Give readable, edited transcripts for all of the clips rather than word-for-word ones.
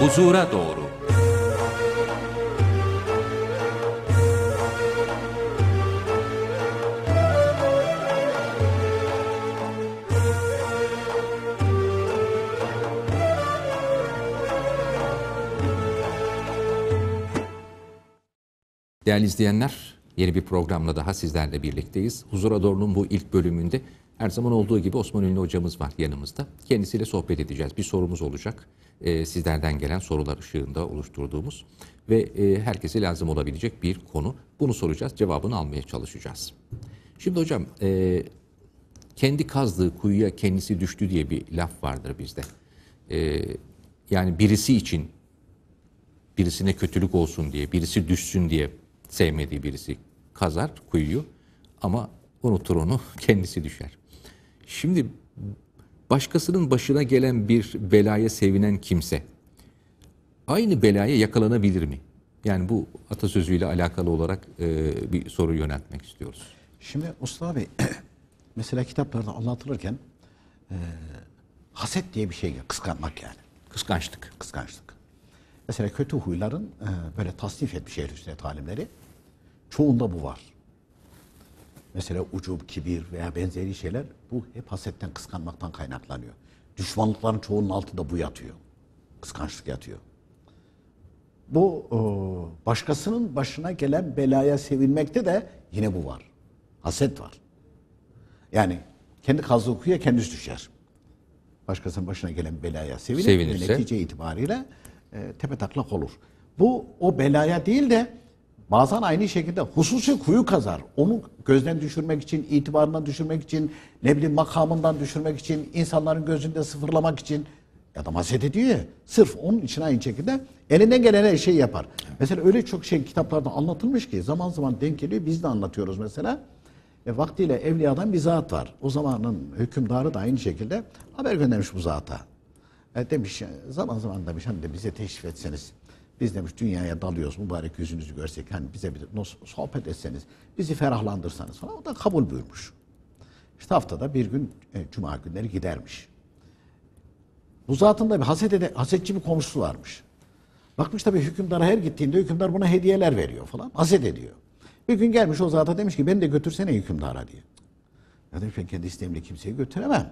Huzura Doğru. Değerli izleyenler, yeni bir programla daha sizlerle birlikteyiz. Huzura Doğru'nun bu ilk bölümünde her zaman olduğu gibi Osman Ünlü hocamız var yanımızda. Kendisiyle sohbet edeceğiz. Bir sorumuz olacak. Sizlerden gelen sorular ışığında oluşturduğumuz ve herkese lazım olabilecek bir konu. Bunu soracağız, cevabını almaya çalışacağız. Şimdi hocam, kendi kazdığı kuyuya kendisi düştü diye bir laf vardır bizde. Yani birisi için, birisine kötülük olsun diye, birisi düşsün diye sevmediği birisi kazar kuyuyu ama unutur onu, kendisi düşer. Şimdi başkasının başına gelen bir belaya sevinen kimse aynı belaya yakalanabilir mi? Yani bu atasözüyle alakalı olarak bir soru yöneltmek istiyoruz. Şimdi Mustafa Bey, mesela kitaplarda anlatılırken haset diye bir şey, kıskanmak yani. Kıskançlık. Kıskançlık. Mesela kötü huyların böyle tasnif etmiş Ehl-i Hüsnüye talimleri, çoğunda bu var. Mesela ucub, kibir veya benzeri şeyler, bu hep hasetten, kıskanmaktan kaynaklanıyor. Düşmanlıkların çoğunun altında bu yatıyor. Kıskançlık yatıyor. Bu başkasının başına gelen belaya sevinmekte de yine bu var. Haset var. Yani kendi kazdığı kuyuya kendisi düşer. Başkasının başına gelen belaya sevinir. Netice itibariyle tepetaklak olur. Bu o belaya değil de bazen aynı şekilde hususi kuyu kazar. Onu gözden düşürmek için, itibarından düşürmek için, ne bileyim makamından düşürmek için, insanların gözünde sıfırlamak için. Adam haset ediyor ya, sırf onun için aynı şekilde elinden gelene şey yapar. Mesela öyle çok şey kitaplarda anlatılmış ki zaman zaman denk geliyor, biz de anlatıyoruz mesela. Vaktiyle evliyadan bir zat var. O zamanın hükümdarı da aynı şekilde haber göndermiş bu zata. Demiş, zaman zaman demiş, hani de bize teşrif etseniz, biz demiş dünyaya dalıyoruz, mübarek yüzünüzü görsek, hani bize bir sohbet etseniz, bizi ferahlandırsanız falan. O da kabul buyurmuş. İşte haftada bir gün cuma günleri gidermiş. Bu zatın da bir hasetçi bir komşusu varmış. Bakmış tabii hükümdara, her gittiğinde hükümdar buna hediyeler veriyor falan, haset ediyor. Bir gün gelmiş o zata, demiş ki beni de götürsene hükümdara diye. Ya demiş, ben kendi isteğimle kimseyi götüremem.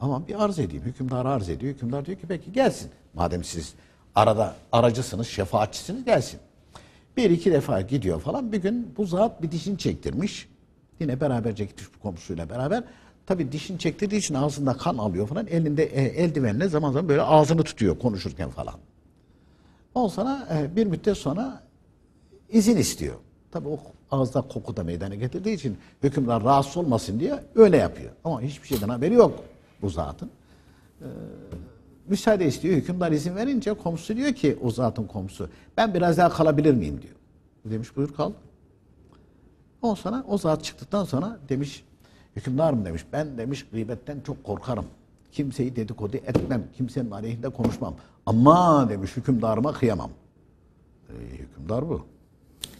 Ama bir arz edeyim. Hükümdara arz ediyor. Hükümdar diyor ki peki gelsin. Madem siz arada aracısınız, şefaatçisiniz, gelsin. Bir iki defa gidiyor falan. Bir gün bu zat bir dişini çektirmiş. Yine beraberce gitmiş bu komşusuyla beraber. Tabii dişini çektirdiği için ağzında kan alıyor falan. Elinde eldivenle zaman zaman böyle ağzını tutuyor konuşurken falan. Ondan sonra bir müddet sonra izin istiyor. Tabii o ağızda koku da meydana getirdiği için hükümdar rahatsız olmasın diye öyle yapıyor. Ama hiçbir şeyden haberi yok bu zatın. Müsaade istiyor. Hükümdar izin verince komşu diyor ki, o zatın komşusu, ben biraz daha kalabilir miyim diyor. Demiş buyur kal. Ondan sonra o zat çıktıktan sonra demiş hükümdarım demiş, ben demiş gıybetten çok korkarım. Kimseyi dedikodu etmem. Kimsenin aleyhinde konuşmam. Ama demiş hükümdarıma kıyamam. Hükümdar bu.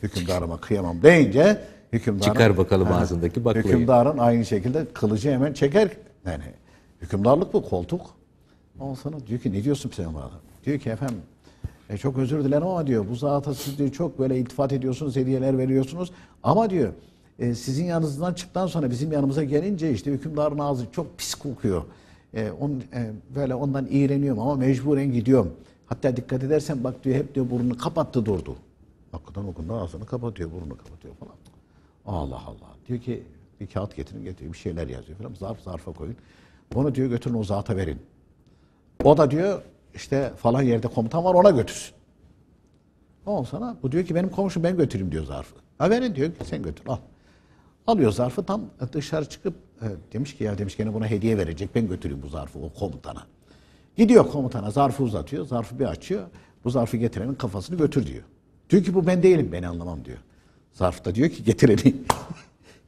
Hükümdarıma kıyamam deyince hükümdarın, çıkar bakalım ağzındaki baklayı. Hükümdarın aynı şekilde kılıcı hemen çeker. Yani hükümdarlık bu, koltuk. Ondan sonra diyor ki ne diyorsun sen bana? Diyor ki efendim çok özür dilerim ama diyor bu zata siz diyor çok böyle iltifat ediyorsunuz, hediyeler veriyorsunuz. Ama diyor sizin yanınızdan çıktıktan sonra bizim yanımıza gelince işte hükümdarın ağzı çok pis kokuyor. Böyle ondan iğreniyorum ama mecburen gidiyorum. Hatta dikkat edersen bak diyor hep diyor burnunu kapattı durdu. Hakikaten okundan ağzını kapatıyor, burnunu kapatıyor falan. Allah Allah. Diyor ki bir kağıt getirin, getiriyor bir şeyler yazıyor falan. Zarfa koyun. Onu diyor götürün o zata verin. O da diyor işte falan yerde komutan var, ona götürsün. Ondan sonra bu diyor ki benim komşum, ben götüreyim diyor zarfı. Ha verin diyor, sen götür al. Alıyor zarfı, tam dışarı çıkıp demiş ki ya demiş gene buna hediye verecek, ben götüreyim bu zarfı o komutana. Gidiyor komutana, zarfı uzatıyor, zarfı bir açıyor. Bu zarfı getirenin kafasını götür diyor. Diyor ki bu ben değilim, beni anlamam diyor. Zarfta diyor ki getireni.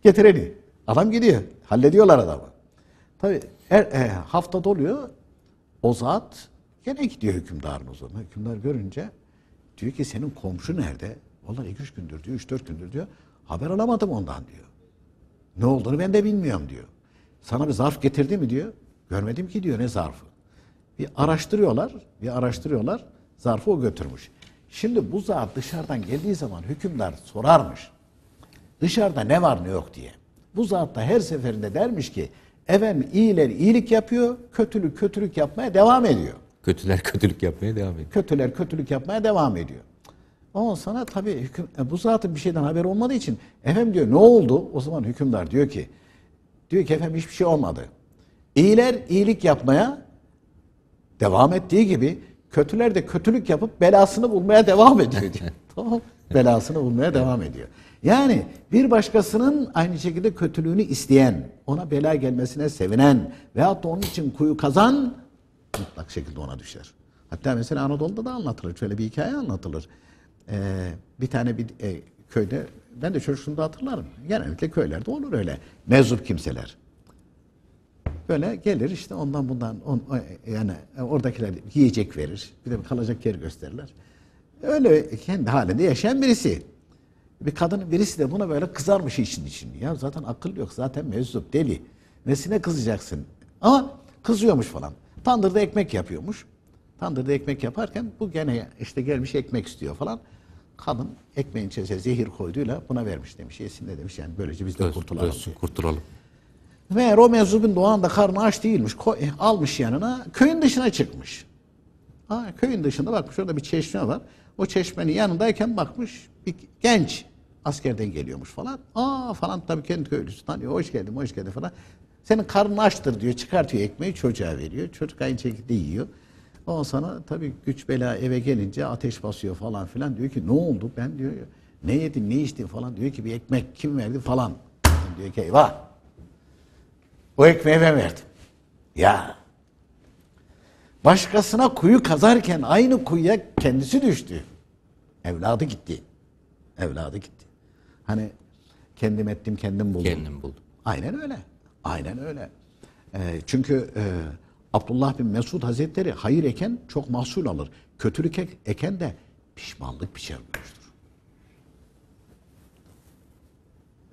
Getireni. Adam gidiyor, hallediyorlar adamı. Tabii hafta doluyor, o zat gene gidiyor hükümdarın o zaman. Hükümdar görünce diyor ki senin komşu nerede? Vallahi 2-3 gündür diyor, 3-4 gündür diyor. Haber alamadım ondan diyor. Ne olduğunu ben de bilmiyorum diyor. Sana bir zarf getirdi mi diyor. Görmedim ki diyor, ne zarfı. Bir araştırıyorlar, Zarfı o götürmüş. Şimdi bu zarf dışarıdan geldiği zaman hükümdar sorarmış. Dışarıda ne var ne yok diye. Bu zarf da her seferinde dermiş ki efendim iyiler iyilik yapıyor, kötülük kötülük yapmaya devam ediyor. Kötüler kötülük yapmaya devam ediyor. Kötüler kötülük yapmaya devam ediyor. Ondan sonra tabii bu zatın bir şeyden haberi olmadığı için efendim diyor ne oldu? O zaman hükümdar diyor ki efendim hiçbir şey olmadı. İyiler iyilik yapmaya devam ettiği gibi kötüler de kötülük yapıp belasını bulmaya devam ediyor diyor. Tamam. Belasını bulmaya devam ediyor. Yani bir başkasının aynı şekilde kötülüğünü isteyen, ona bela gelmesine sevinen veyahut da onun için kuyu kazan mutlak şekilde ona düşer. Hatta mesela Anadolu'da da anlatılır. Şöyle bir hikaye anlatılır. Bir tane bir köyde, ben de çocukluğumda hatırlarım. Genellikle köylerde olur öyle. Meczup kimseler. Böyle gelir işte ondan bundan yani oradakiler yiyecek verir. Bir de kalacak yer gösterirler. Öyle kendi halinde yaşayan birisi. Bir kadının birisi de buna böyle kızarmış için. Ya zaten akıl yok, zaten meczup, deli. Nesine kızacaksın? Ama kızıyormuş falan. Tandırda ekmek yapıyormuş. Tandırda ekmek yaparken bu gene işte gelmiş ekmek istiyor falan. Kadın ekmeğin içerisine zehir koyduğuyla buna vermiş demiş. Yesin de demiş yani böylece biz de kurtulalım. Kurtulalım. Meğer o meczubun o anda karnı aç değilmiş. Almış yanına köyün dışına çıkmış. Köyün dışında bakmış orada bir çeşme var. O çeşmenin yanındayken bakmış bir genç askerden geliyormuş falan. Falan tabii kendi köylüsü tanıyor. Hoş geldin falan. Senin karnın açtır diyor. Çıkartıyor ekmeği çocuğa veriyor. Çocuk aynı şekilde yiyor. Ondan sonra tabii güç bela eve gelince ateş basıyor falan filan. Diyor ki ne oldu ben diyor. Ne yedin ne içtin falan. Diyor ki bir ekmek kim verdi falan. Diyor ki eyvah. O ekmeği ben verdim. Ya. Başkasına kuyu kazarken aynı kuyuya kendisi düştü. Evladı gitti. Hani kendim ettim kendim buldum. Aynen öyle. Çünkü Abdullah bin Mesud Hazretleri hayır eken çok mahsul alır. Kötülük eken de pişmanlık biçer buyurmuştur.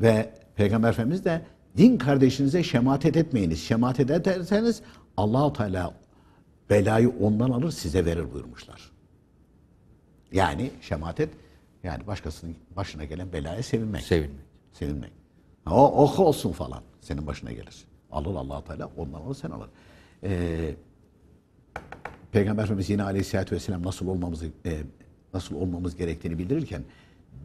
Ve Peygamber Efendimiz de din kardeşinize şematet etmeyiniz. Şematet ederseniz Allah-u Teala belayı ondan alır size verir buyurmuşlar. Yani şematet yani başkasının başına gelen belaya sevinmek. O oku olsun falan senin başına gelir. Alır Allah-u Teala ondan alır sen alır. Peygamber Efendimiz yine Aleyhisselatü Vesselam nasıl olmamız gerektiğini bildirirken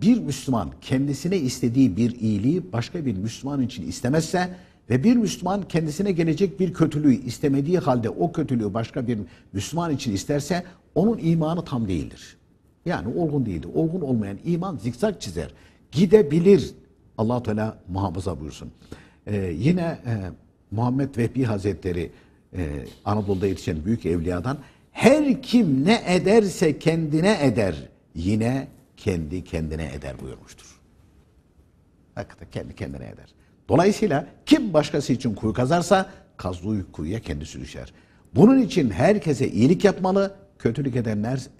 bir Müslüman kendisine istediği bir iyiliği başka bir Müslüman için istemezse ve bir Müslüman kendisine gelecek bir kötülüğü istemediği halde o kötülüğü başka bir Müslüman için isterse onun imanı tam değildir. Yani olgun değildir. Olgun olmayan iman zikzak çizer. Gidebilir. Allah-u Teala muhafaza buyursun. Yine Muhammed Vehbi Hazretleri Anadolu'da yetişen büyük evliyadan her kim ne ederse kendine eder. Yine kendi kendine eder buyurmuştur. Hakikaten kendi kendine eder. Dolayısıyla kim başkası için kuyu kazarsa kazdığı kuyuya kendisi düşer. Bunun için herkese iyilik yapmalı, kötülük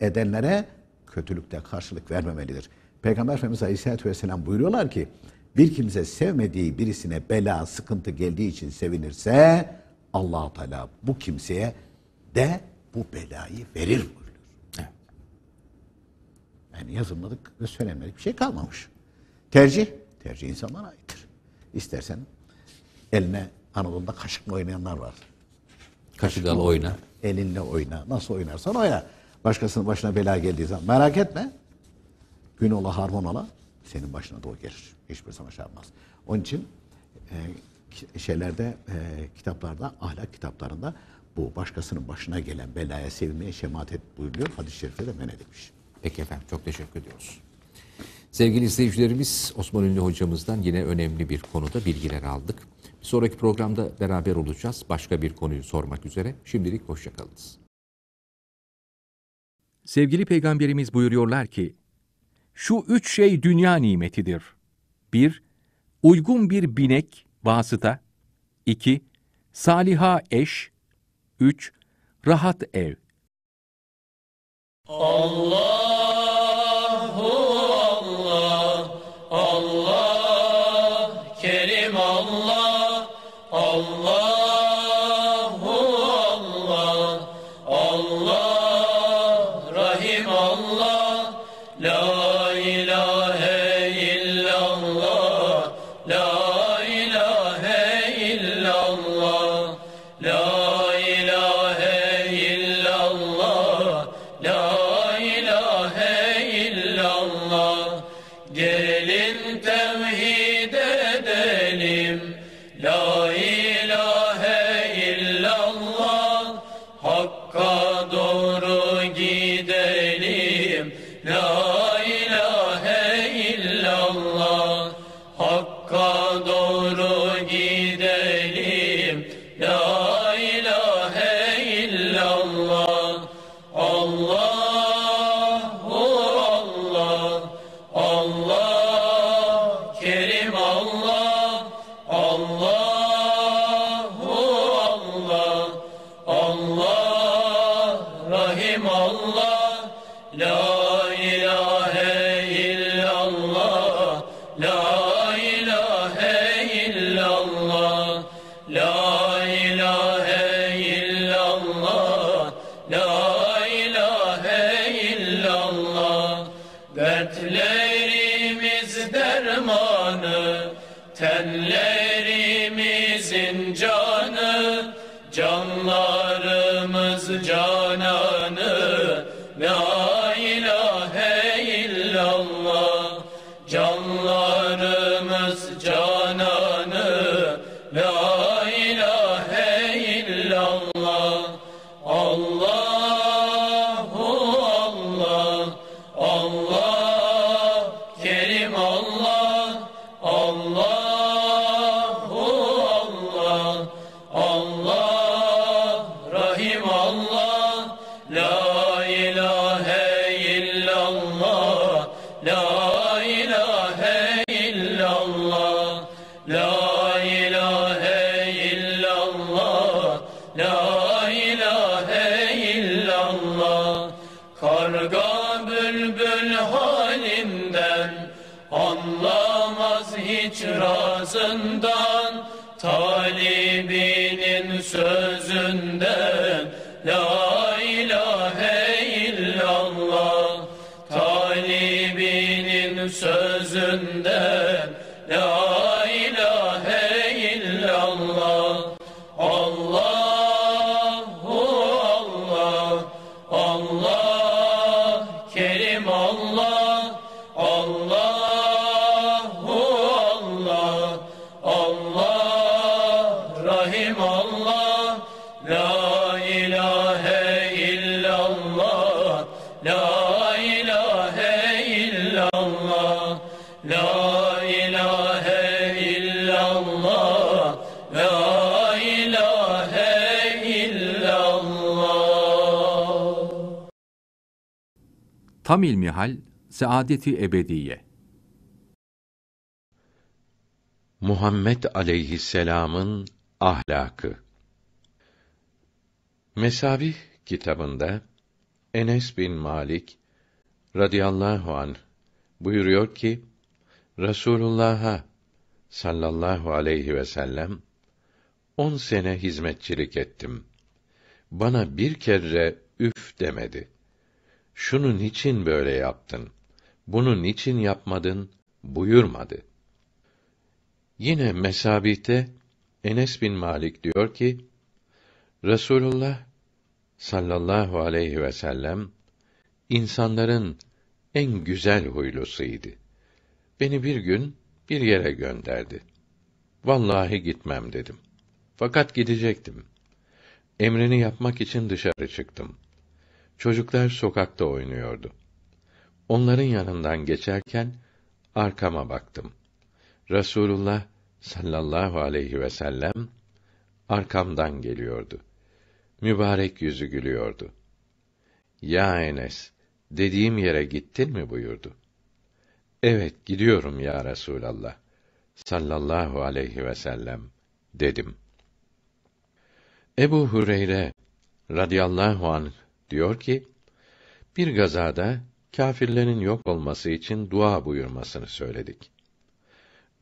edenlere kötülükte karşılık vermemelidir. Peygamber Efendimiz Aleyhisselatü Vesselam buyuruyorlar ki bir kimse sevmediği birisine bela, sıkıntı geldiği için sevinirse Allah-u Teala bu kimseye de bu belayı verir buyuruyor. Evet. Yani yazılmadık ve söylenmedik bir şey kalmamış. Tercih insanlara aittir. İstersen eline Anadolu'da kaşıkla oynayanlar var. Kaşıkla oyna. Elinle oyna. Nasıl oynarsan oyna. Başkasının başına bela geldiği zaman merak etme. Gün ola harman ola senin başına da o gelir. Hiçbir zaman şey yapmaz. Onun için kitaplarda, ahlak kitaplarında bu başkasının başına gelen belaya sevinmeye şematet buyuruyor. Hadis-i şerifte de men edilmiş. Peki efendim çok teşekkür ediyoruz. Sevgili izleyicilerimiz, Osman Ünlü hocamızdan yine önemli bir konuda bilgiler aldık. Bir sonraki programda beraber olacağız. Başka bir konuyu sormak üzere. Şimdilik hoşçakalınız. Sevgili Peygamberimiz buyuruyorlar ki, şu üç şey dünya nimetidir. 1- Uygun bir binek, vasıta. 2- Saliha eş. 3- Rahat ev. Allahu Allah, Rahim Allah, la ilahe illallah, la ilahe illallah, la ilahe illallah, la ilahe illallah. Dertlerimiz dermanı, tenlerimizin canı, canlarımız cananı. La ilahe illallah, canlarımız cananı. La ilahe illallah, Allahu Allah, Allah Kerim Allah, Allahu Allah, Allah Rahim Allah. La razından, talibinin sözünden. La ilahe illallah, talibinin sözünden. La ilahe illallah, Allahu Allah, Allah Kerim Allah, Allah Tam ilmihal, saadeti ebediye. Muhammed aleyhisselam'ın ahlakı. Mesabih kitabında Enes bin Malik radıyallahu anh buyuruyor ki, Resulullah'a sallallahu aleyhi ve sellem 10 sene hizmetçilik ettim. Bana bir kere üf demedi. Şunu niçin böyle yaptın, bunu niçin yapmadın buyurmadı. Yine Mesabih'te Enes bin Malik diyor ki, Resulullah sallallahu aleyhi ve sellem insanların en güzel huylusuydu. Beni bir gün bir yere gönderdi. Vallahi gitmem dedim. Fakat gidecektim. Emrini yapmak için dışarı çıktım. Çocuklar sokakta oynuyordu. Onların yanından geçerken arkama baktım. Resulullah sallallahu aleyhi ve sellem arkamdan geliyordu. Mübarek yüzü gülüyordu. Ya Enes, dediğim yere gittin mi buyurdu. Evet gidiyorum ya Resulallah sallallahu aleyhi ve sellem dedim. Ebu Hureyre radıyallahu anh diyor ki, bir gazada kâfirlerin yok olması için dua buyurmasını söyledik.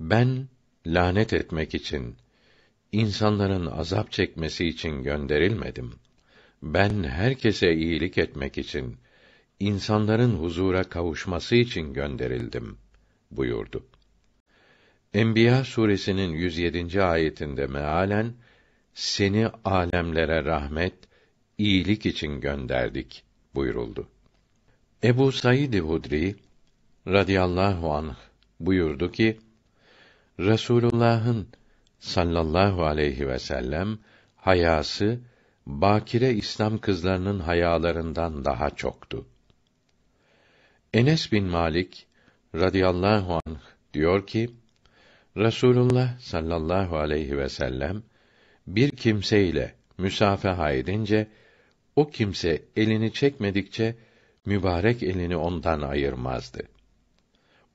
Ben lanet etmek için, insanların azap çekmesi için gönderilmedim. Ben herkese iyilik etmek için, insanların huzura kavuşması için gönderildim buyurdu. Enbiya suresinin 107. ayetinde mealen, seni âlemlere rahmet, iyilik için gönderdik buyuruldu. Ebu Said-i Hudri radıyallahu anh buyurdu ki, Resulullah'ın sallallahu aleyhi ve sellem hayası bakire İslam kızlarının hayalarından daha çoktu. Enes bin Malik radıyallahu anh diyor ki, Resulullah sallallahu aleyhi ve sellem bir kimseyle müsafaha edince, o kimse elini çekmedikçe, mübarek elini ondan ayırmazdı.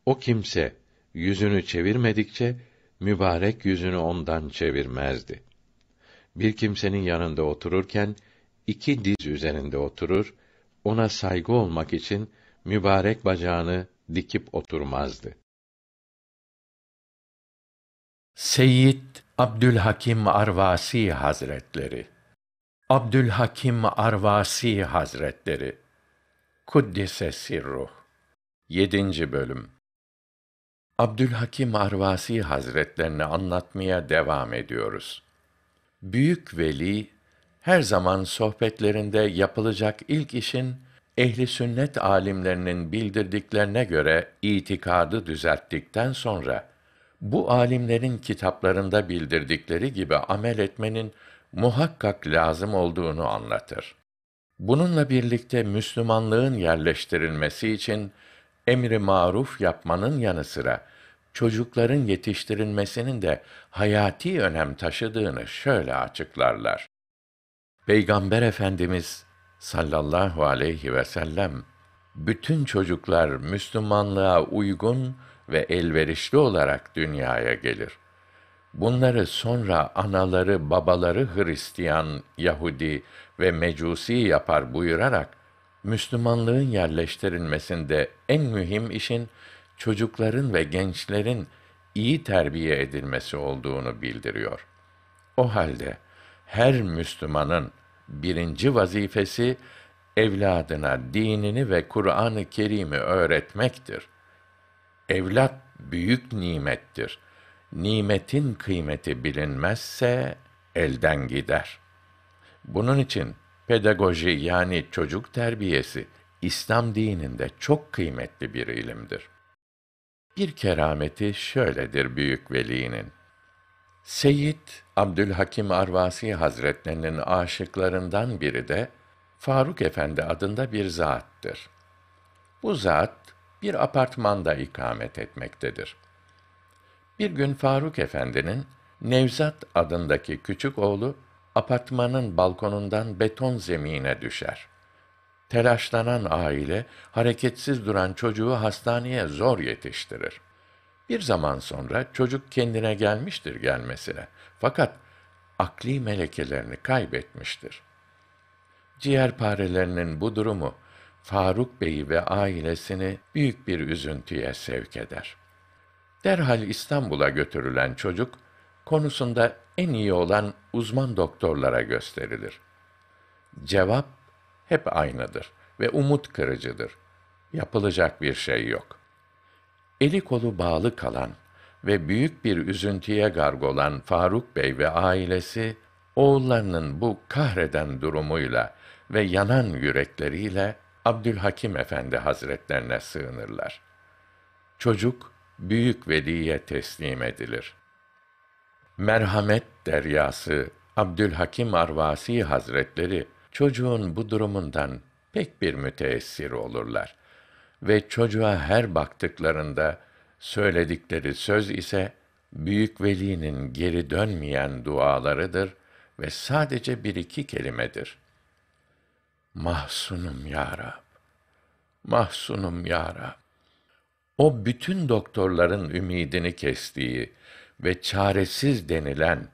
O kimse, yüzünü çevirmedikçe, mübarek yüzünü ondan çevirmezdi. Bir kimsenin yanında otururken, 2 diz üzerinde oturur, ona saygı olmak için mübarek bacağını dikip oturmazdı. Seyyid Abdülhakîm Arvâsî Hazretleri. Abdülhakîm Arvâsî Hazretleri Kuddise Sirruh 7. Bölüm. Abdülhakîm Arvâsî Hazretlerini anlatmaya devam ediyoruz. Büyük veli her zaman sohbetlerinde yapılacak ilk işin Ehl-i Sünnet alimlerinin bildirdiklerine göre itikadı düzelttikten sonra bu alimlerin kitaplarında bildirdikleri gibi amel etmenin muhakkak lazım olduğunu anlatır. Bununla birlikte Müslümanlığın yerleştirilmesi için emri maruf yapmanın yanı sıra çocukların yetiştirilmesinin de hayati önem taşıdığını şöyle açıklarlar. Peygamber Efendimiz sallallahu aleyhi ve sellem, bütün çocuklar Müslümanlığa uygun ve elverişli olarak dünyaya gelir. Bunları sonra anaları, babaları Hristiyan, Yahudi ve Mecusi yapar buyurarak, Müslümanlığın yerleştirilmesinde en mühim işin çocukların ve gençlerin iyi terbiye edilmesi olduğunu bildiriyor. O halde her Müslümanın birinci vazifesi evladına dinini ve Kur'an-ı Kerim'i öğretmektir. Evlat büyük nimettir. Nimetin kıymeti bilinmezse elden gider. Bunun için pedagoji, yani çocuk terbiyesi, İslam dininde çok kıymetli bir ilimdir. Bir kerameti şöyledir büyük velinin. Seyyid Abdülhakîm Arvâsî Hazretlerinin aşıklarından biri de Faruk Efendi adında bir zattır. Bu zat bir apartmanda ikamet etmektedir. Bir gün Faruk Efendi'nin Nevzat adındaki küçük oğlu apartmanın balkonundan beton zemine düşer. Telaşlanan aile hareketsiz duran çocuğu hastaneye zor yetiştirir. Bir zaman sonra çocuk kendine gelmiştir gelmesine, fakat akli melekelerini kaybetmiştir. Ciğerparelerinin bu durumu Faruk Bey'i ve ailesini büyük bir üzüntüye sevk eder. Derhal İstanbul'a götürülen çocuk konusunda en iyi olan uzman doktorlara gösterilir. Cevap hep aynıdır ve umut kırıcıdır. Yapılacak bir şey yok. Eli kolu bağlı kalan ve büyük bir üzüntüye gark olan Faruk Bey ve ailesi, oğullarının bu kahreden durumuyla ve yanan yürekleriyle Abdülhakim Efendi Hazretlerine sığınırlar. Çocuk büyük veliye teslim edilir. Merhamet deryası Abdülhakîm Arvâsî Hazretleri çocuğun bu durumundan pek bir müteessir olurlar ve çocuğa her baktıklarında söyledikleri söz ise büyük velinin geri dönmeyen dualarıdır ve sadece bir iki kelimedir. Mahsunum ya Rab. Mahsunum ya Rab. O bütün doktorların ümidini kestiği ve çaresiz denilen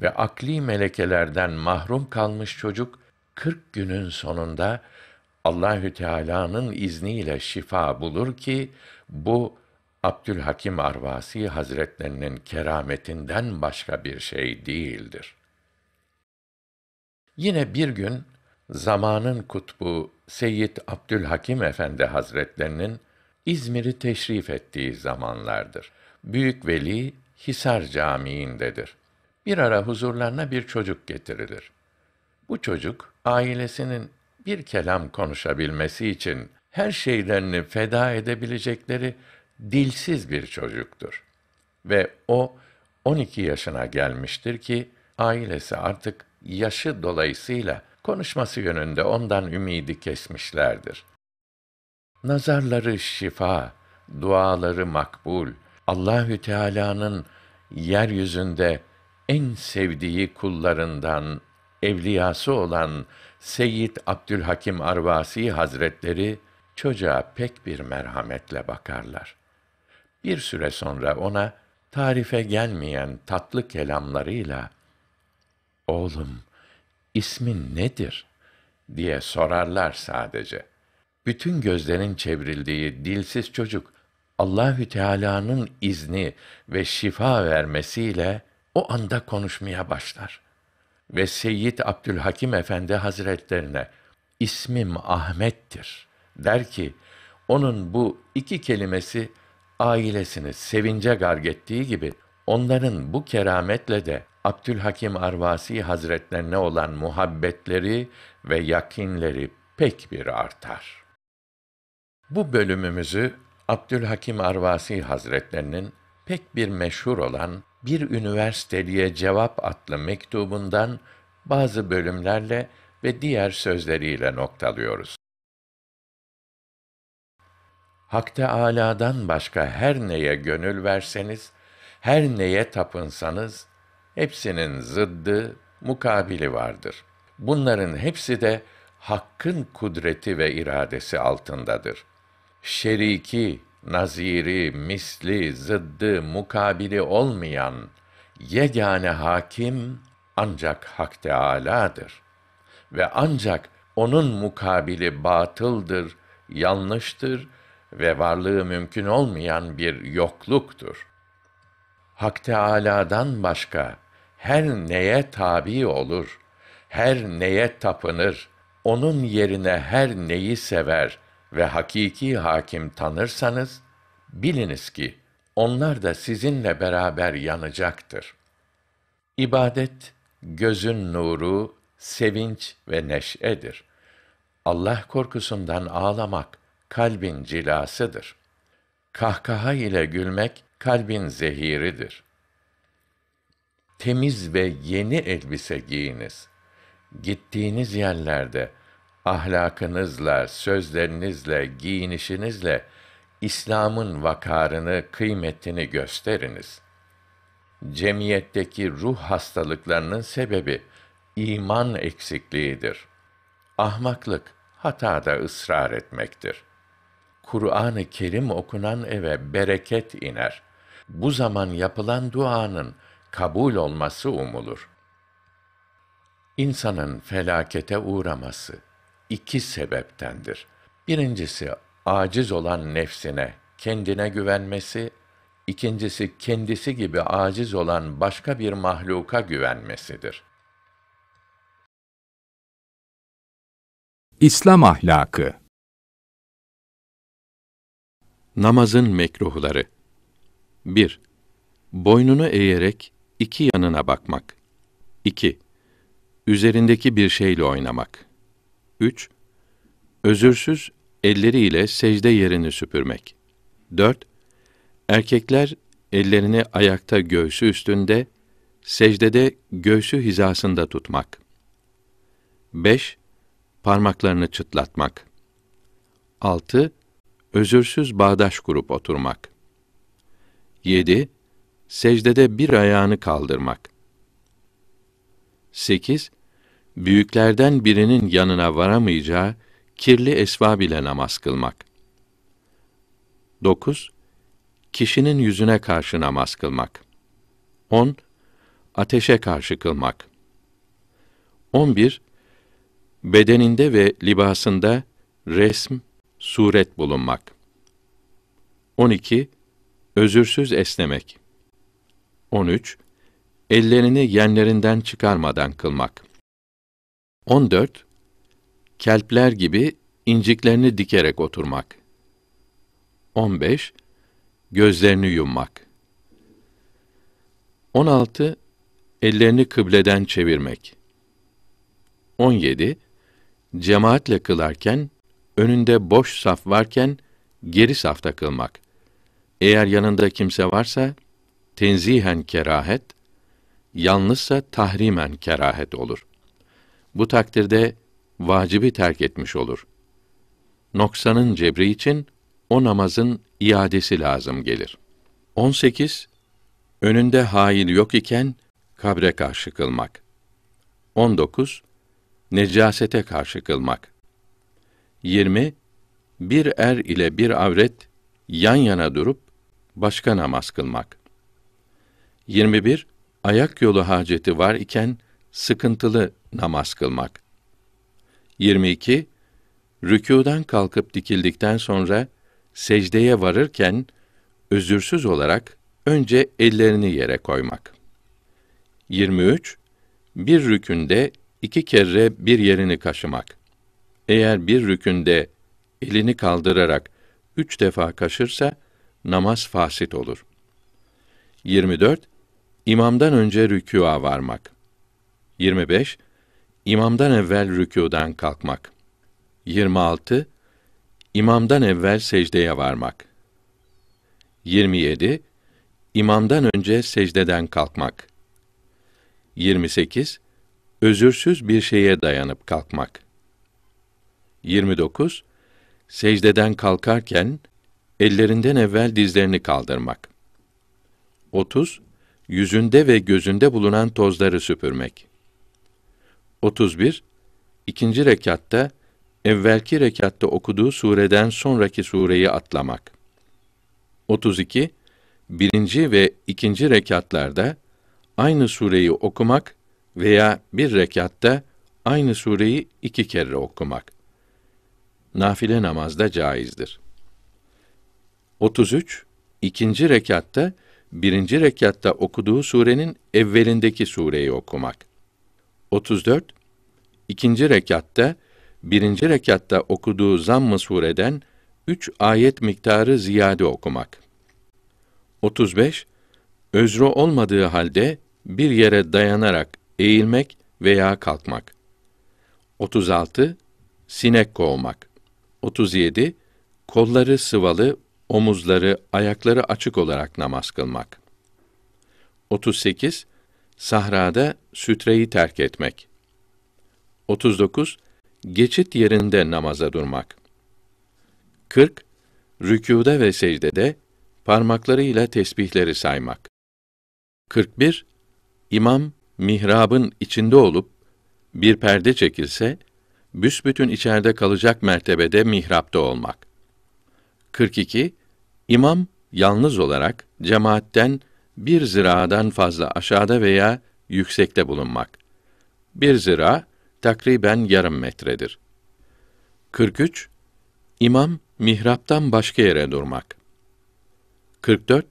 ve akli melekelerden mahrum kalmış çocuk 40 günün sonunda Allahü Teala'nın izniyle şifa bulur ki bu Abdülhakîm Arvâsî Hazretlerinin kerametinden başka bir şey değildir. Yine bir gün zamanın kutbu Seyyid Abdülhakîm Efendi Hazretlerinin İzmir'i teşrif ettiği zamanlardır. Büyük veli Hisar Camii'ndedir. Bir ara huzurlarına bir çocuk getirilir. Bu çocuk, ailesinin bir kelam konuşabilmesi için her şeylerini feda edebilecekleri dilsiz bir çocuktur. Ve o, 12 yaşına gelmiştir ki, ailesi artık yaşı dolayısıyla konuşması yönünde ondan ümidi kesmişlerdir. Nazarları şifa, duaları makbul, Allahü Teala'nın yeryüzünde en sevdiği kullarından, evliyası olan Seyyid Abdülhakîm Arvâsî Hazretleri çocuğa pek bir merhametle bakarlar. Bir süre sonra ona tarife gelmeyen tatlı kelamlarıyla "Oğlum, ismin nedir?" diye sorarlar sadece. bütün gözlerin çevrildiği dilsiz çocuk Allahü Teala'nın izni ve şifa vermesiyle o anda konuşmaya başlar. Ve Seyyid Abdülhakim Efendi Hazretlerine "İsmim Ahmet'tir." der ki, onun bu iki kelimesi ailesini sevince gark ettiği gibi, onların bu kerametle de Abdülhakim Arvâsî Hazretlerine olan muhabbetleri ve yakinleri pek bir artar. Bu bölümümüzü Abdülhakim Arvâsî Hazretlerinin pek bir meşhur olan Bir Üniversiteliye Cevap adlı mektubundan bazı bölümlerle ve diğer sözleriyle noktalıyoruz. Hak Teâlâ'dan başka her neye gönül verseniz, her neye tapınsanız, hepsinin zıddı, mukabili vardır. Bunların hepsi de Hakk'ın kudreti ve iradesi altındadır. Şeriki, naziri, misli, zıddı, mukabili olmayan yegâne hakim ancak Hak Teâlâ'dır. Ve ancak onun mukabili batıldır, yanlıştır ve varlığı mümkün olmayan bir yokluktur. Hak Teâlâ'dan başka her neye tabi olur, her neye tapınır, onun yerine her neyi sever ve hakiki hakim tanırsanız, biliniz ki onlar da sizinle beraber yanacaktır. İbadet, gözün nuru, sevinç ve neşedir. Allah korkusundan ağlamak, kalbin cilasıdır. Kahkaha ile gülmek, kalbin zehiridir. Temiz ve yeni elbise giyiniz. Gittiğiniz yerlerde, ahlakınızla, sözlerinizle, giyinişinizle, İslam'ın vakarını, kıymetini gösteriniz. Cemiyetteki ruh hastalıklarının sebebi, iman eksikliğidir. Ahmaklık, hatada ısrar etmektir. Kur'an-ı Kerim okunan eve bereket iner. Bu zaman yapılan duanın kabul olması umulur. İnsanın felakete uğraması iki sebeptendir. Birincisi, aciz olan nefsine, kendine güvenmesi. İkincisi, kendisi gibi aciz olan başka bir mahluka güvenmesidir. İslam ahlakı. Namazın mekruhları. 1. Boynunu eğerek iki yanına bakmak. 2. Üzerindeki bir şeyle oynamak. 3. Özürsüz elleriyle secde yerini süpürmek. 4. Erkekler ellerini ayakta göğsü üstünde, secdede göğsü hizasında tutmak. 5. Parmaklarını çıtlatmak. 6. Özürsüz bağdaş kurup oturmak. 7. Secdede bir ayağını kaldırmak. 8. Büyüklerden birinin yanına varamayacağı kirli esvab ile namaz kılmak. 9. Kişinin yüzüne karşı namaz kılmak. 10. Ateşe karşı kılmak. 11. Bedeninde ve libasında resm, suret bulunmak. 12. Özürsüz esnemek. 13. Ellerini yenlerinden çıkarmadan kılmak. 14. Kelpler gibi inciklerini dikerek oturmak. 15. Gözlerini yummak. 16. Ellerini kıbleden çevirmek. 17. Cemaatle kılarken, önünde boş saf varken, geri safta kılmak. Eğer yanında kimse varsa, tenzihen kerahet, yalnızsa tahrimen kerahet olur. Bu takdirde, vacibi terk etmiş olur. Noksanın cebri için, o namazın iadesi lazım gelir. 18. Önünde hail yok iken, kabre karşı kılmak. 19. Necasete karşı kılmak. 20. Bir er ile bir avret, yan yana durup, başka namaz kılmak. 21. Ayak yolu haceti var iken, sıkıntılı namaz kılmak. 22. Rükûdan kalkıp dikildikten sonra secdeye varırken özürsüz olarak önce ellerini yere koymak. 23. Bir rükünde 2 kere bir yerini kaşımak. Eğer bir rükünde elini kaldırarak 3 defa kaşırsa namaz fasit olur. 24. İmamdan önce rükûa varmak. 25. İmamdan evvel rükûdan kalkmak. 26. İmamdan evvel secdeye varmak. 27. İmamdan önce secdeden kalkmak. 28. Özürsüz bir şeye dayanıp kalkmak. 29. Secdeden kalkarken ellerinden evvel dizlerini kaldırmak. 30. Yüzünde ve gözünde bulunan tozları süpürmek. 31. İkinci rekatta evvelki rekatta okuduğu sureden sonraki sureyi atlamak. 32. Birinci ve ikinci rekatlarda aynı sureyi okumak veya bir rekatta aynı sureyi 2 kere okumak. Nafile namazda caizdir. 33. İkinci rekatta birinci rekatta okuduğu surenin evvelindeki sureyi okumak. 34. İkinci rekatta birinci rekatta okuduğu zamm-ı sureden 3 ayet miktarı ziyade okumak. 35. Özrü olmadığı halde bir yere dayanarak eğilmek veya kalkmak. 36. Sinek kovmak. 37. Kolları sıvalı, omuzları, ayakları açık olarak namaz kılmak. 38. Sahrada sütreyi terk etmek. 39. Geçit yerinde namaza durmak. 40. Rükûda ve secdede parmaklarıyla tesbihleri saymak. 41. İmam mihrabın içinde olup bir perde çekilse büsbütün içeride kalacak mertebede mihrapta olmak. 42. İmam yalnız olarak cemaatten bir ziraadan fazla aşağıda veya yüksekte bulunmak. Bir zira takriben yarım metredir. 43. İmam mihraptan başka yere durmak. 44.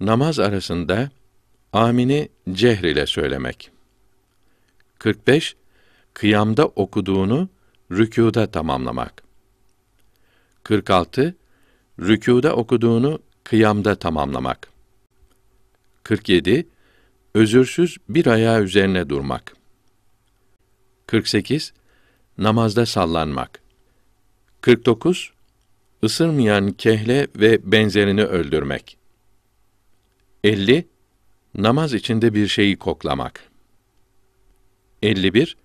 Namaz arasında amini cehr ile söylemek. 45. Kıyamda okuduğunu rükûda tamamlamak. 46. Rükûda okuduğunu kıyamda tamamlamak. 47. Özürsüz bir ayağı üzerine durmak. 48. Namazda sallanmak. 49. Isırmayan kehle ve benzerini öldürmek. 50. Namaz içinde bir şeyi koklamak. 51.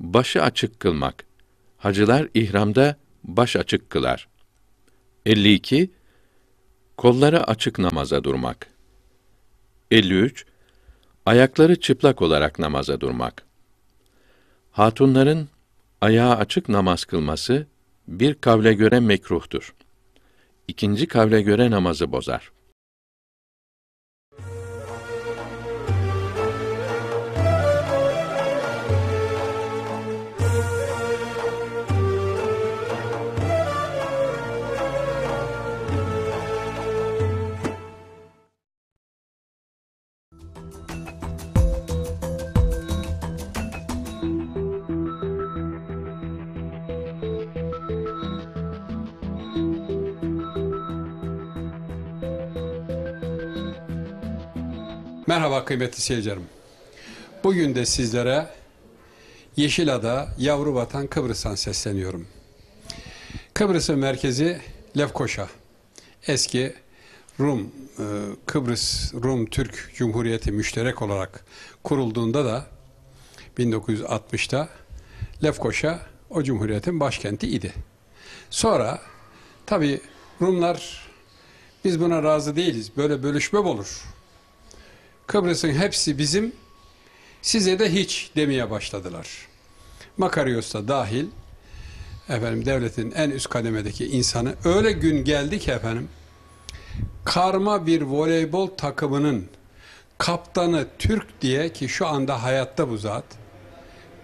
Başı açık kılmak. Hacılar ihramda baş açık kılar. 52. Kolları açık namaza durmak. 53. Ayakları çıplak olarak namaza durmak. Hatunların ayağı açık namaz kılması bir kavle göre mekruhtur. İkinci kavle göre namazı bozar. Merhaba kıymetli seyircilerim. Bugün de sizlere Yeşilada, yavru vatan Kıbrıs'tan sesleniyorum. Kıbrıs'ın merkezi Lefkoşa. Eski Rum, Kıbrıs Rum-Türk Cumhuriyeti müşterek olarak kurulduğunda da 1960'ta Lefkoşa o cumhuriyetin başkenti idi. Sonra tabii Rumlar biz buna razı değiliz, böyle bölüşme olur, Kıbrıs'ın hepsi bizim, size de hiç demeye başladılar. Makarios da dahil, efendim devletin en üst kademedeki insanı, öyle gün geldi ki efendim, karma bir voleybol takımının kaptanı Türk diye, ki şu anda hayatta bu zat,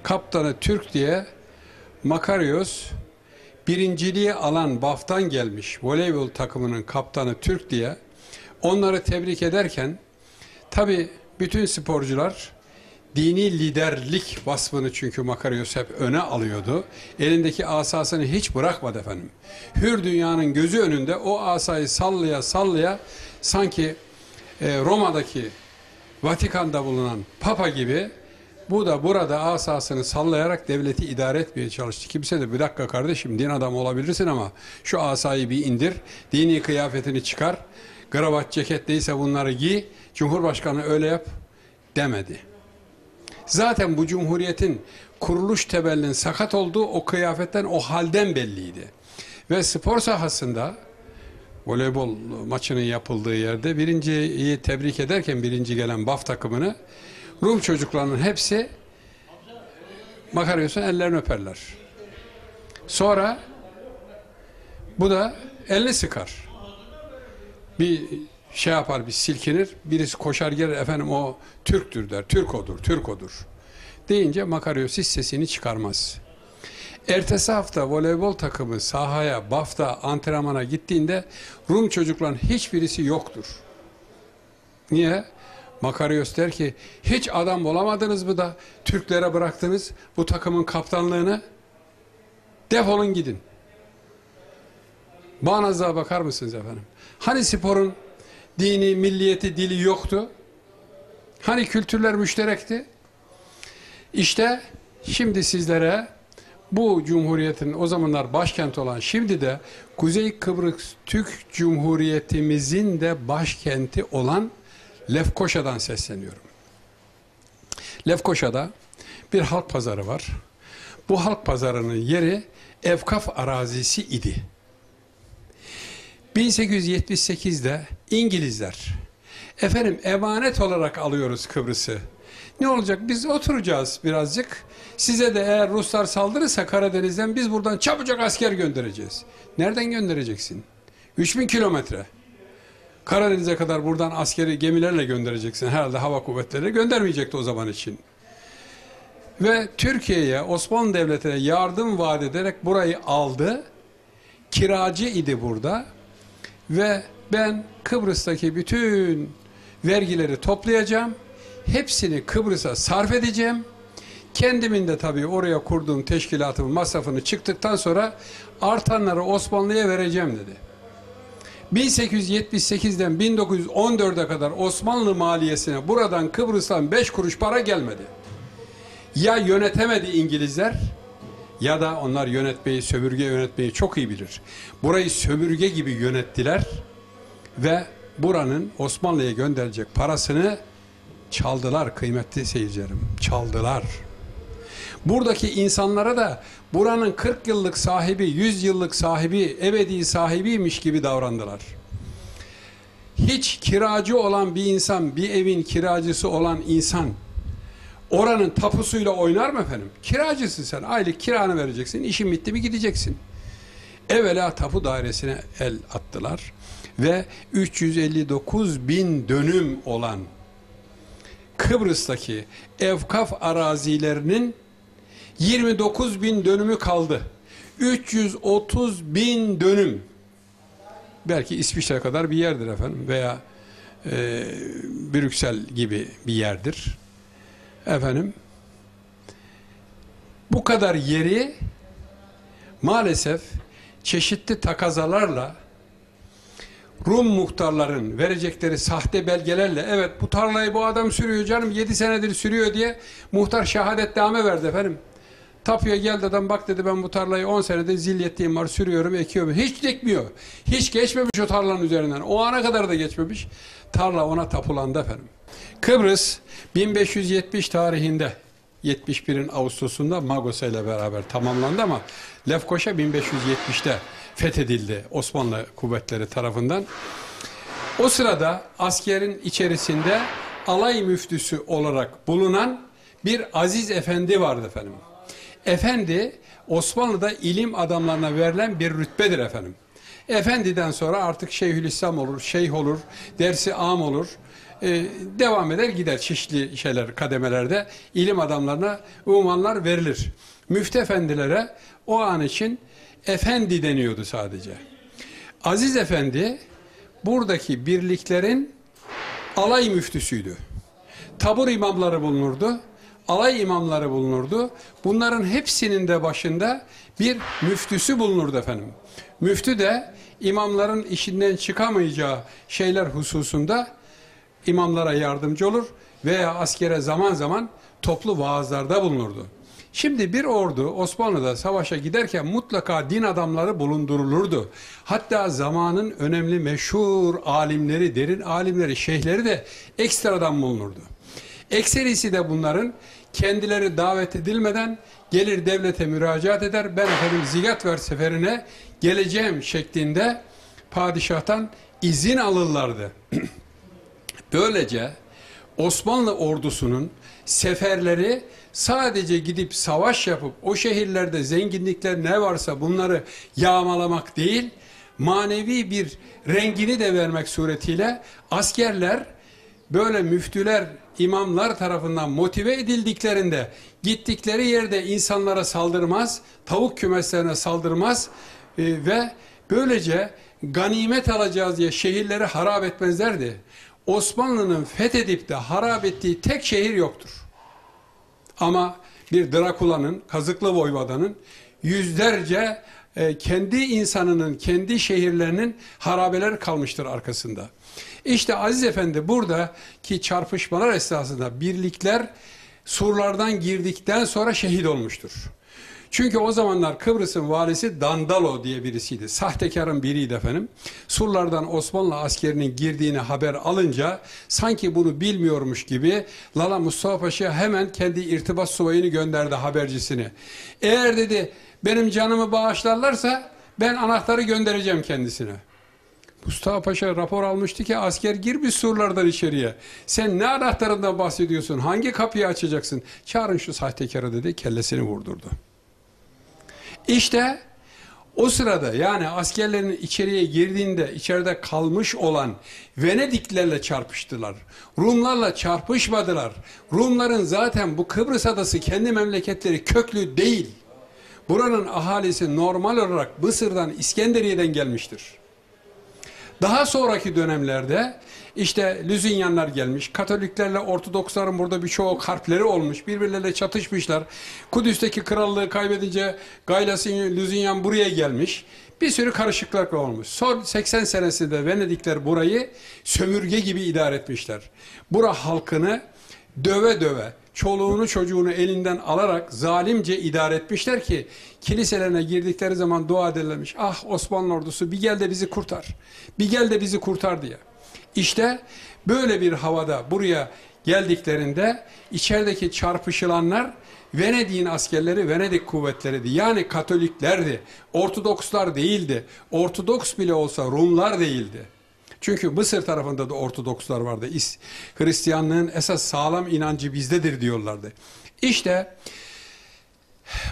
kaptanı Türk diye Makarios birinciliği alan Baf'tan gelmiş voleybol takımının kaptanı Türk diye onları tebrik ederken tabi bütün sporcular dini liderlik vasfını çünkü Makarios hep öne alıyordu. Elindeki asasını hiç bırakmadı efendim. Hür dünyanın gözü önünde o asayı sallaya sallaya sanki Roma'daki Vatikan'da bulunan Papa gibi bu da burada asasını sallayarak devleti idare etmeye çalıştı. Kimse de bir dakika kardeşim din adamı olabilirsin ama şu asayı bir indir, dini kıyafetini çıkar, kravat ceket değilse bunları giy, Cumhurbaşkanı öyle yap demedi. Zaten bu Cumhuriyet'in kuruluş tebellinin sakat olduğu o kıyafetten, o halden belliydi. Ve spor sahasında voleybol maçının yapıldığı yerde birinciyi tebrik ederken birinci gelen Baf takımını Rum çocuklarının hepsi Makarios'un ellerini öperler. Sonra bu da elini sıkar. Bir şey yapar, bir silkinir, birisi koşar gelir efendim o Türktür der, Türk odur, Türk odur. Deyince Makarios hiç sesini çıkarmaz. Ertesi hafta voleybol takımı sahaya, Baf'ta antrenmana gittiğinde Rum çocukların hiçbirisi yoktur. Niye? Makarios der ki hiç adam olamadınız mı da Türklere bıraktınız bu takımın kaptanlığını, defolun gidin. Bağnazlığa bakar mısınız efendim? Hani sporun dini, milliyeti, dili yoktu? Hani kültürler müşterekti? İşte şimdi sizlere bu Cumhuriyet'in o zamanlar başkenti olan, şimdi de Kuzey Kıbrıs Türk Cumhuriyetimizin de başkenti olan Lefkoşa'dan sesleniyorum. Lefkoşa'da bir halk pazarı var. Bu halk pazarının yeri Evkaf arazisi idi. 1878'de İngilizler, efendim emanet olarak alıyoruz Kıbrıs'ı. Ne olacak? Biz oturacağız birazcık. Size de eğer Ruslar saldırırsa Karadeniz'den biz buradan çabucak asker göndereceğiz. Nereden göndereceksin? 3000 kilometre. Karadeniz'e kadar buradan askeri gemilerle göndereceksin. Herhalde hava kuvvetleri göndermeyecekti o zaman için. Ve Türkiye'ye, Osmanlı Devleti'ne yardım vaat ederek burayı aldı. Kiracı idi burada. Ve ben Kıbrıs'taki bütün vergileri toplayacağım. Hepsini Kıbrıs'a sarf edeceğim. Kendimin de tabii oraya kurduğum teşkilatımın masrafını çıktıktan sonra artanları Osmanlı'ya vereceğim dedi. 1878'den 1914'e kadar Osmanlı maliyesine buradan Kıbrıs'tan 5 kuruş para gelmedi. Ya yönetemedi İngilizler ya da onlar yönetmeyi, sömürge yönetmeyi çok iyi bilir. Burayı sömürge gibi yönettiler ve buranın Osmanlı'ya gönderecek parasını çaldılar kıymetli seyircilerim. Çaldılar. Buradaki insanlara da buranın 40 yıllık sahibi, 100 yıllık sahibi, ebedi sahibiymiş gibi davrandılar. Hiç kiracı olan bir insan, bir evin kiracısı olan insan oranın tapusuyla oynar mı efendim? Kiracısın sen. Aylık kiranı vereceksin. İşin bitti mi gideceksin. Evvela tapu dairesine el attılar ve 359 bin dönüm olan Kıbrıs'taki Evkaf arazilerinin 29 bin dönümü kaldı. 330 bin dönüm. Belki İsviçre kadar bir yerdir efendim veya Brüksel gibi bir yerdir. Efendim bu kadar yeri maalesef çeşitli takazalarla Rum muhtarların verecekleri sahte belgelerle, evet bu tarlayı bu adam sürüyor canım 7 senedir sürüyor diye muhtar şehadetname verdi efendim. Tapuya geldi adam, bak dedi ben bu tarlayı 10 senedir zilyetliğim var, sürüyorum, ekiyorum. Hiç dikmiyor. Hiç geçmemiş o tarlanın üzerinden. O ana kadar da geçmemiş. Tarla ona tapulandı efendim. Kıbrıs 1570 tarihinde 71'in Ağustos'unda Magosa ile beraber tamamlandı ama Lefkoşa 1570'te fethedildi Osmanlı kuvvetleri tarafından. O sırada askerin içerisinde alay müftüsü olarak bulunan bir Aziz Efendi vardı efendim. Efendi Osmanlı'da ilim adamlarına verilen bir rütbedir efendim. Efendiden sonra artık Şeyhülislam olur, şeyh olur, dersi am olur. Devam eder gider çeşitli şeyler, kademelerde ilim adamlarına unvanlar verilir. Müftü efendilere o an için Efendi deniyordu sadece. Aziz Efendi buradaki birliklerin alay müftüsüydü. Tabur imamları bulunurdu. Alay imamları bulunurdu. Bunların hepsinin de başında bir müftüsü bulunurdu efendim. Müftü de imamların işinden çıkamayacağı şeyler hususunda imamlara yardımcı olur veya askere zaman zaman toplu vaazlarda bulunurdu. Şimdi bir ordu Osmanlı'da savaşa giderken mutlaka din adamları bulundurulurdu. Hatta zamanın önemli meşhur alimleri, derin alimleri, şeyhleri de ekstradan bulunurdu. Ekserisi de bunların kendileri davet edilmeden gelir devlete müracaat eder. Ben efendim Zigatver seferine geleceğim şeklinde padişahtan izin alırlardı. Böylece Osmanlı ordusunun seferleri sadece gidip savaş yapıp o şehirlerde zenginlikler ne varsa bunları yağmalamak değil, manevi bir rengini de vermek suretiyle askerler böyle müftüler, imamlar tarafından motive edildiklerinde gittikleri yerde insanlara saldırmaz, tavuk kümeslerine saldırmaz ve böylece ganimet alacağız diye şehirleri harap etmezlerdi. Osmanlı'nın fethedip de harap ettiği tek şehir yoktur. Ama bir Drakula'nın, Kazıklı Voyvoda'nın yüzlerce kendi insanının, kendi şehirlerinin harabeleri kalmıştır arkasında. İşte Aziz Efendi buradaki çarpışmalar esnasında birlikler surlardan girdikten sonra şehit olmuştur. Çünkü o zamanlar Kıbrıs'ın valisi Dandalo diye birisiydi. Sahtekarın biriydi efendim. Surlardan Osmanlı askerinin girdiğini haber alınca sanki bunu bilmiyormuş gibi Lala Mustafa Paşa hemen kendi irtibat subayını gönderdi, habercisini. Eğer dedi benim canımı bağışlarlarsa ben anahtarı göndereceğim kendisine. Mustafa Paşa rapor almıştı ki asker girmiş surlardan içeriye. Sen ne anahtarından bahsediyorsun? Hangi kapıyı açacaksın? Çağırın şu sahtekarı dedi, kellesini vurdurdu. İşte o sırada yani askerlerin içeriye girdiğinde içeride kalmış olan Venediklerle çarpıştılar. Rumlarla çarpışmadılar. Rumların zaten bu Kıbrıs adası kendi memleketleri köklü değil. Buranın ahalisi normal olarak Mısır'dan, İskenderiye'den gelmiştir. Daha sonraki dönemlerde işte Lüzinyanlar gelmiş, Katoliklerle Ortodoksların burada birçoğu harpleri olmuş, birbirleriyle çatışmışlar. Kudüs'teki krallığı kaybedince Galasya, Lüzinyan buraya gelmiş. Bir sürü karışıklık olmuş. Son 80 senesinde Venedikler burayı sömürge gibi idare etmişler. Bura halkını döve döve, çoluğunu çocuğunu elinden alarak zalimce idare etmişler ki kiliselerine girdikleri zaman dua edilmiş. Ah Osmanlı ordusu bir gel de bizi kurtar. Bir gel de bizi kurtar diye. İşte böyle bir havada buraya geldiklerinde içerideki çarpışılanlar Venedik'in askerleri, Venedik kuvvetleriydi. Yani Katoliklerdi. Ortodokslar değildi. Ortodoks bile olsa Rumlar değildi. Çünkü Mısır tarafında da Ortodokslar vardı. Hristiyanlığın esas sağlam inancı bizdedir diyorlardı. İşte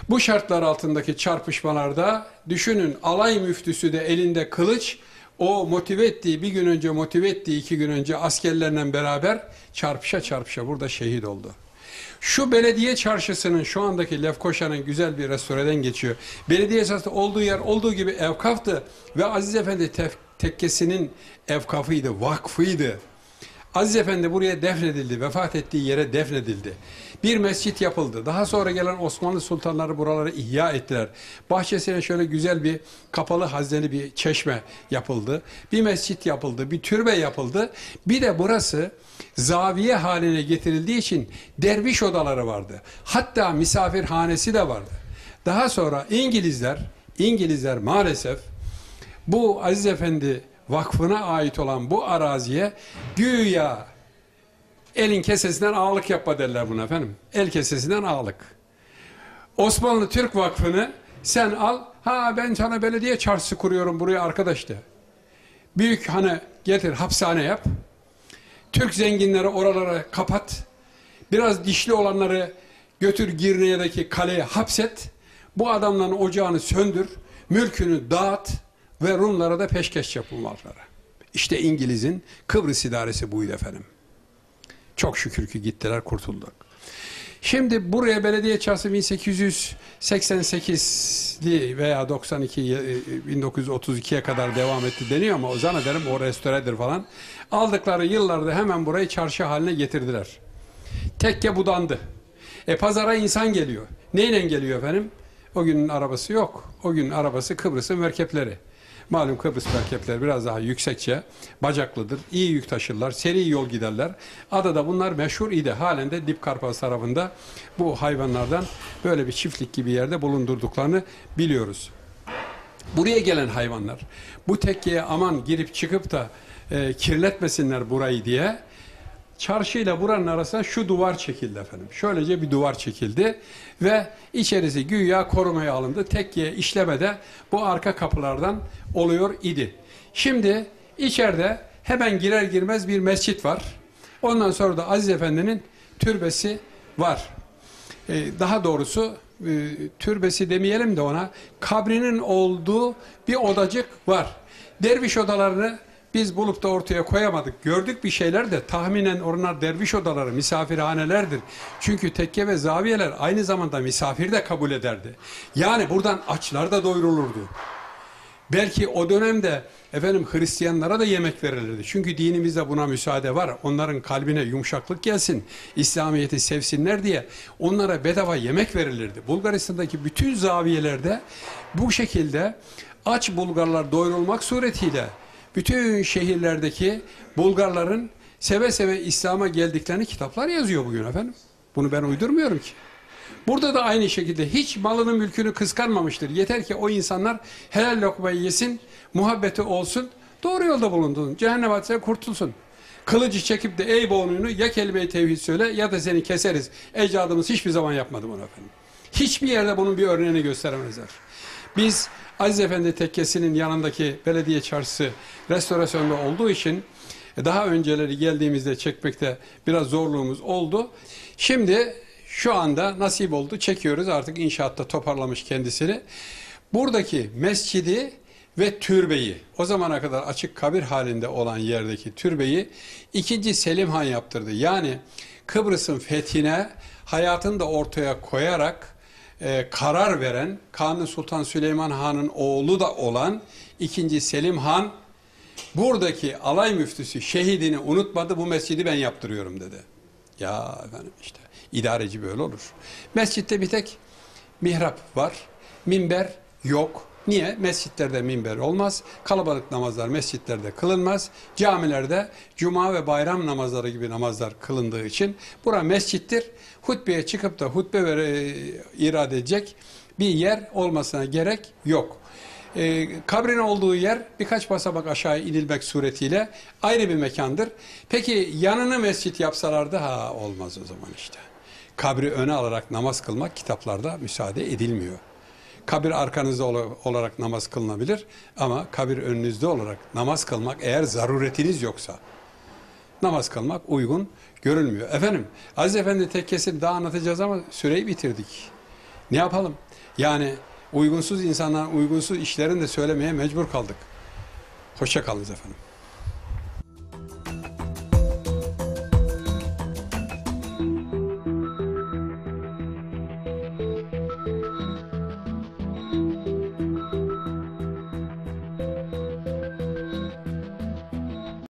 bu şartlar altındaki çarpışmalarda düşünün alay müftüsü de elinde kılıç, o motive ettiği iki gün önce askerlerle beraber çarpışa çarpışa burada şehit oldu. Şu belediye çarşısının şu andaki Lefkoşa'nın güzel bir restoreden geçiyor. Belediye esasında olduğu yer olduğu gibi Evkaf'tı ve Aziz Efendi tekkesinin evkafıydı, vakfıydı. Aziz Efendi buraya defnedildi, vefat ettiği yere defnedildi. Bir mescit yapıldı. Daha sonra gelen Osmanlı sultanları buraları ihya ettiler. Bahçesine şöyle güzel bir kapalı hazneli bir çeşme yapıldı. Bir mescit yapıldı, bir türbe yapıldı. Bir de burası zaviye haline getirildiği için derviş odaları vardı. Hatta misafirhanesi de vardı. Daha sonra İngilizler maalesef bu Aziz Efendi Vakfına ait olan bu araziye güya elin kesesinden ağalık yapma derler buna efendim. El kesesinden ağalık. Osmanlı Türk Vakfı'nı sen al, ha ben sana belediye çarşısı kuruyorum buraya arkadaş de. Büyük hanı getir hapishane yap. Türk zenginleri oralara kapat. Biraz dişli olanları götür Girne'deki kaleye hapset. Bu adamların ocağını söndür. Mülkünü dağıt. Ve Rumlara da peşkeş yapılmaları. İşte İngiliz'in Kıbrıs idaresi buydu efendim. Çok şükür ki gittiler, kurtulduk. Şimdi buraya belediye çarşısı 1888'li veya 92 1932'ye kadar devam etti deniyor ama o zannederim o restoredir falan. Aldıkları yıllarda hemen burayı çarşı haline getirdiler. Tekke budandı. Pazara insan geliyor. Neyle geliyor efendim? O günün arabası yok. O günün arabası Kıbrıs'ın merkepleri. Malum Kıbrıs merkepleri biraz daha yüksekçe, bacaklıdır, iyi yük taşırlar, seri yol giderler. Adada bunlar meşhur idi. Halen de Dipkarpaz tarafında bu hayvanlardan böyle bir çiftlik gibi yerde bulundurduklarını biliyoruz. Buraya gelen hayvanlar, bu tekkeye aman girip çıkıp da kirletmesinler burayı diye, çarşıyla buranın arasına şu duvar çekildi efendim. Şöylece bir duvar çekildi ve içerisi güya korumaya alındı. Tekkiye işlemede bu arka kapılardan oluyor idi. Şimdi içeride hemen girer girmez bir mescit var. Ondan sonra da Aziz Efendi'nin türbesi var. Daha doğrusu türbesi demeyelim de ona kabrinin olduğu bir odacık var. Derviş odalarını biz bulup da ortaya koyamadık. Gördük bir şeyler de tahminen onlar derviş odaları, misafirhanelerdir. Çünkü tekke ve zaviyeler aynı zamanda misafir de kabul ederdi. Yani buradan açlar da doyurulurdu. Belki o dönemde efendim Hristiyanlara da yemek verilirdi. Çünkü dinimizde buna müsaade var. Onların kalbine yumuşaklık gelsin, İslamiyet'i sevsinler diye onlara bedava yemek verilirdi. Bulgaristan'daki bütün zaviyelerde bu şekilde aç Bulgarlar doyurulmak suretiyle bütün şehirlerdeki Bulgarların seve seve İslam'a geldiklerini kitaplar yazıyor bugün efendim. Bunu ben uydurmuyorum ki. Burada da aynı şekilde hiç malını mülkünü kıskanmamıştır. Yeter ki o insanlar helal lokmayı yesin, muhabbeti olsun, doğru yolda bulunsun, cehennem ateşinden kurtulsun. Kılıcı çekip de ey boynunu ya kelime-i tevhid söyle ya da seni keseriz. Ecdadımız hiçbir zaman yapmadı bunu efendim. Hiçbir yerde bunun bir örneğini gösteremezler. Biz Aziz Efendi Tekkesi'nin yanındaki belediye çarşısı restorasyonda olduğu için daha önceleri geldiğimizde çekmekte biraz zorluğumuz oldu. Şimdi şu anda nasip oldu, çekiyoruz artık, inşaatta toparlamış kendisini. Buradaki mescidi ve türbeyi, o zamana kadar açık kabir halinde olan yerdeki türbeyi 2. Selim Han yaptırdı. Yani Kıbrıs'ın fethine hayatını da ortaya koyarak karar veren, Kanuni Sultan Süleyman Han'ın oğlu da olan 2. Selim Han, buradaki alay müftüsü şehidini unutmadı, bu mescidi ben yaptırıyorum dedi. Ya efendim işte idareci böyle olur. Mescitte bir tek mihrap var, minber yok. Niye? Mescitlerde minber olmaz, kalabalık namazlar mescitlerde kılınmaz, camilerde cuma ve bayram namazları gibi namazlar kılındığı için bura mescittir, hutbeye çıkıp da hutbe irade edecek bir yer olmasına gerek yok. Kabrin olduğu yer birkaç basamak aşağı inilmek suretiyle ayrı bir mekandır. Peki yanını mescit yapsalardı ha olmaz o zaman işte. Kabri öne alarak namaz kılmak kitaplarda müsaade edilmiyor. Kabir arkanızda olarak namaz kılınabilir ama kabir önünüzde olarak namaz kılmak eğer zaruretiniz yoksa namaz kılmak uygun görülmüyor. Efendim Aziz Efendi Tekkesi'ni daha anlatacağız ama süreyi bitirdik. Ne yapalım? Yani uygunsuz insanların uygunsuz işlerini de söylemeye mecbur kaldık. Hoşça kalınız efendim.